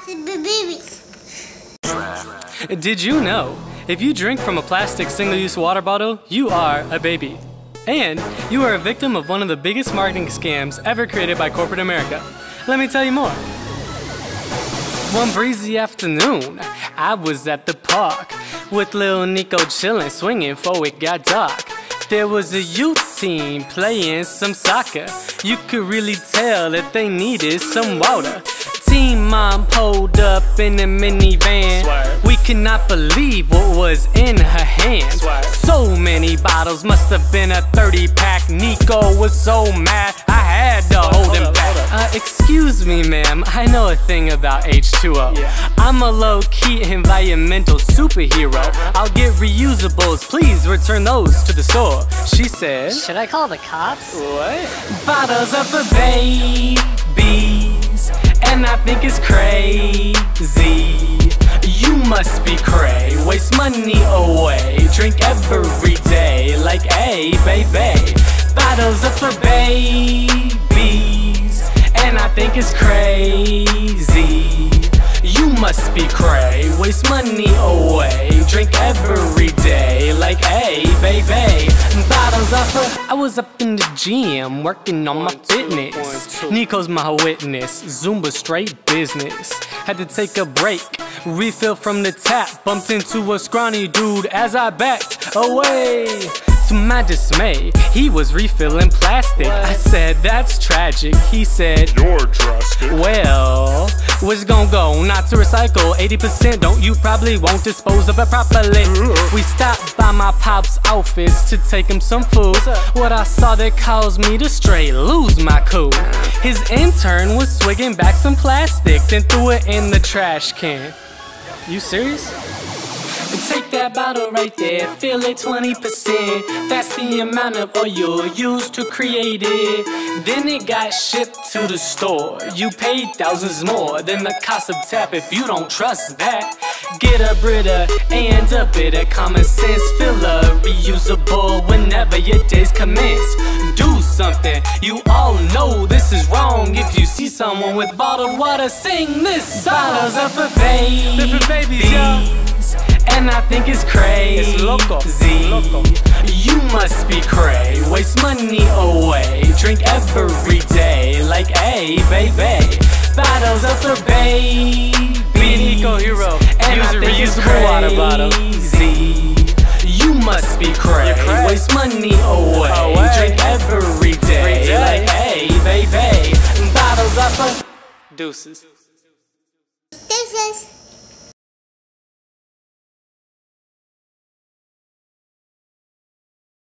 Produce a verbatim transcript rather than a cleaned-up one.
plastic babies. Did you know? If you drink from a plastic single-use water bottle, you are a baby. And you are a victim of one of the biggest marketing scams ever created by corporate America. Let me tell you more. One breezy afternoon, I was at the park with little Nico chillin', swinging before it got dark. There was a youth team playing some soccer. You could really tell that they needed some water. Team mom pulled up in a minivan. Swear. We could not believe what was in her hand. Swear. So many bottles, must have been a thirty pack. Nico was so mad, I had to hold, hold him up, back. Uh, excuse me, ma'am, I know a thing about H two O. Yeah. I'm a low-key environmental superhero. Uh-huh. I'll get reusables, please return those to the store. She said, should I call the cops? What? Bottles are for babies. And I think it's crazy. You must be cray. Waste money away. Drink every day like a baby. Bottles are for babies. And I think it's crazy. You must be cray. Waste money away. Drink every day like a baby. Bottles are for... I was up in the gym working on my fitness. Nico's my witness. Zumba straight business. Had to take a break. Refill from the tap. Bumped into a scrawny dude as I backed away. To my dismay, he was refilling plastic. What? I said, that's tragic. He said, you're drastic. Well, what's gonna go? Not to recycle eighty percent. Don't you probably won't dispose of it properly. Ugh. We stopped by my pop's office to take him some food. What I saw that caused me to straight lose my cool. His intern was swigging back some plastic, then threw it in the trash can. You serious? Take that bottle right there, fill it twenty percent. That's the amount of oil used to create it. Then it got shipped to the store. You paid thousands more than the cost of tap if you don't trust that. Get a Brita and a bit of common sense. Fill a reusable whenever your days commence. Do something, you all know this is wrong. If you see someone with bottled water, sing this song. Bottles are for babies. They're for babies, yo. And I think it's crazy. It's loco. Loco. You must be cray. Waste money away. Drink every day like a baby. Bottles are for babies. Be Nico hero. And use I a think it's crazy. Water bottle. You must be cray. cray. Waste money away. away. Drink every day, every day like a baby. Bottles are for deuces.